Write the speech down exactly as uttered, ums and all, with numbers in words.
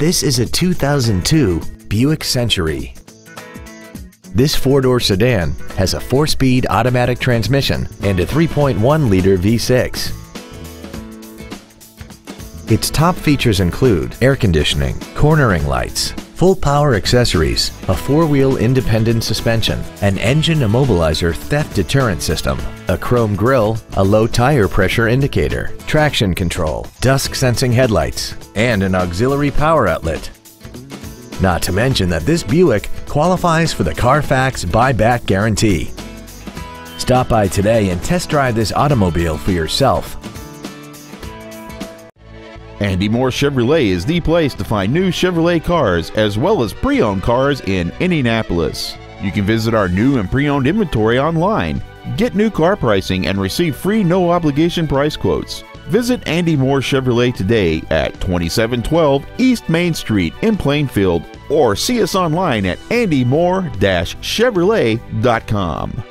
This is a two thousand two Buick Century. This four-door sedan has a four-speed automatic transmission and a three point one liter V six. Its top features include air conditioning, cornering lights, full power accessories, a four-wheel independent suspension, an engine immobilizer theft deterrent system, a chrome grille, a low tire pressure indicator, traction control, dusk sensing headlights, and an auxiliary power outlet. Not to mention that this Buick qualifies for the Carfax buyback guarantee. Stop by today and test drive this automobile for yourself. Andy Mohr Chevrolet is the place to find new Chevrolet cars as well as pre-owned cars in Indianapolis. You can visit our new and pre-owned inventory online, get new car pricing, and receive free no-obligation price quotes. Visit Andy Mohr Chevrolet today at twenty-seven twelve East Main Street in Plainfield, or see us online at andy mohr dash chevrolet dot com.